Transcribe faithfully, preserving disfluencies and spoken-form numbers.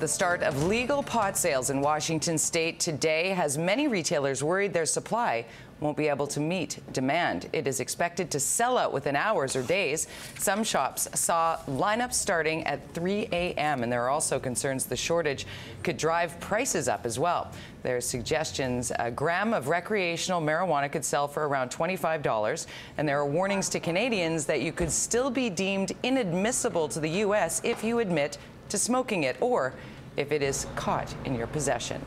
The start of legal pot sales in Washington State today has many retailers worried their supply won't be able to meet demand. It is expected to sell out within hours or days. Some shops saw lineups starting at three A M and there are also concerns the shortage could drive prices up as well. There are suggestions a gram of recreational marijuana could sell for around twenty-five dollars, and there are warnings to Canadians that you could still be deemed inadmissible to the U S if you admit to smoking it or if it is caught in your possession.